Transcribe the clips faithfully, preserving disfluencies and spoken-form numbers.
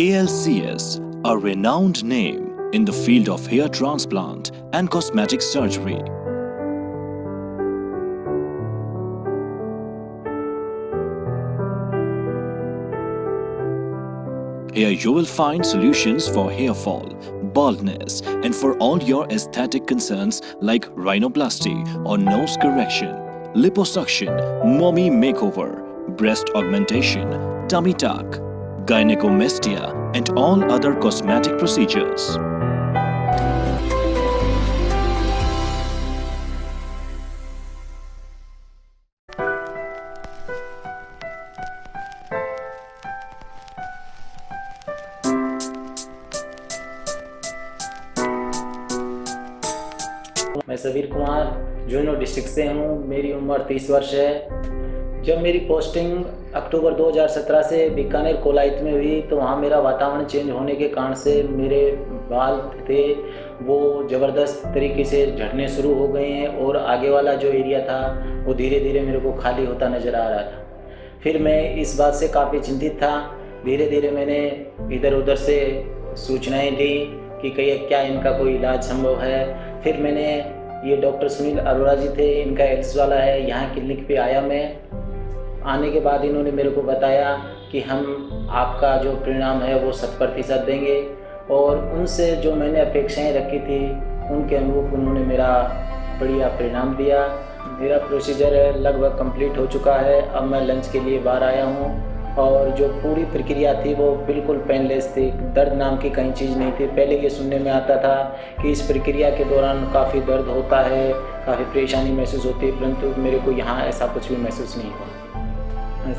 A L C S, a renowned name in the field of hair transplant and cosmetic surgery. Here you will find solutions for hair fall, baldness and for all your aesthetic concerns like rhinoplasty or nose correction, liposuction, mommy makeover, breast augmentation, tummy tuck, gynecomastia and all other cosmetic procedures. मैं Sabir Kumar Juno district से हूँ। मेरी उम्र तीस वर्ष है। जब मेरी पोस्टिंग अक्टूबर दो हज़ार सत्रह से बीकानेर कोलायत में हुई तो वहाँ मेरा वातावरण चेंज होने के कारण से मेरे बाल थे वो ज़बरदस्त तरीके से झड़ने शुरू हो गए हैं और आगे वाला जो एरिया था वो धीरे धीरे मेरे को खाली होता नज़र आ रहा था। फिर मैं इस बात से काफ़ी चिंतित था। धीरे धीरे मैंने इधर उधर से सूचनाएँ ली कि कहिए क्या इनका कोई इलाज संभव है। फिर मैंने ये डॉक्टर सुनील अरोड़ा जी थे, इनका एल्स वाला है, यहाँ क्लिनिक पे आया। मैं आने के बाद इन्होंने मेरे को बताया कि हम आपका जो परिणाम है वो शत प्रतिशत देंगे और उनसे जो मैंने अपेक्षाएं रखी थी उनके अनुरूप उन्होंने मेरा बढ़िया परिणाम दिया। मेरा प्रोसीजर लगभग कंप्लीट हो चुका है। अब मैं लंच के लिए बाहर आया हूँ और जो पूरी प्रक्रिया थी वो बिल्कुल पेनलेस थी। दर्द नाम की कहीं चीज़ नहीं थी। पहले ये सुनने में आता था कि इस प्रक्रिया के दौरान काफ़ी दर्द होता है, काफ़ी परेशानी महसूस होती है, परंतु मेरे को यहाँ ऐसा कुछ भी महसूस नहीं हुआ।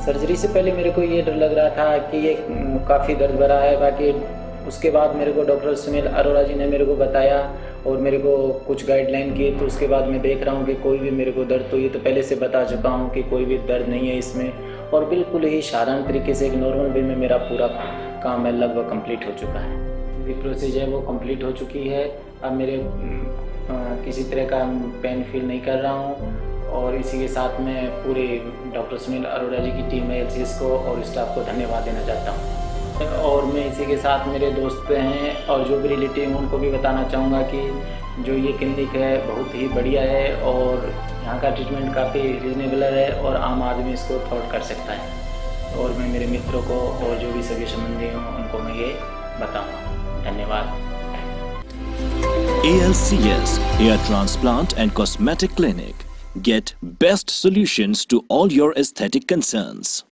सर्जरी से पहले मेरे को ये डर लग रहा था कि ये काफ़ी दर्द भरा है। बाकी उसके बाद मेरे को डॉक्टर सुनील अरोड़ा जी ने मेरे को बताया और मेरे को कुछ गाइडलाइन की, तो उसके बाद मैं देख रहा हूँ कि कोई भी मेरे को दर्द, तो ये तो पहले से बता चुका हूँ कि कोई भी दर्द नहीं है इसमें और बिल्कुल ही साधारण तरीके से एक नॉर्मल वे में मेरा पूरा काम है लगभग कंप्लीट हो चुका है। मेरी प्रोसीजर वो कंप्लीट हो चुकी है। अब मेरे किसी तरह का पेन फील नहीं कर रहा हूँ और इसी के साथ मैं पूरे डॉक्टर सुनील अरोड़ा जी की टीम एलसीएस को और स्टाफ को धन्यवाद देना चाहता हूँ। और मैं इसी के साथ मेरे दोस्त हैं और जो भी रिलेटिव हैं उनको भी बताना चाहूँगा कि जो ये क्लिनिक है बहुत ही बढ़िया है और यहाँ का ट्रीटमेंट काफ़ी रिजनेबल है और आम आदमी इसको अफोर्ड कर सकता है। और मैं मेरे मित्रों को और जो भी सभी संबंधी हों उनको मैं ये बताऊँगा। धन्यवाद। A L C S Hair Transplant and Cosmetic Clinic. Get best solutions to all your aesthetic concerns.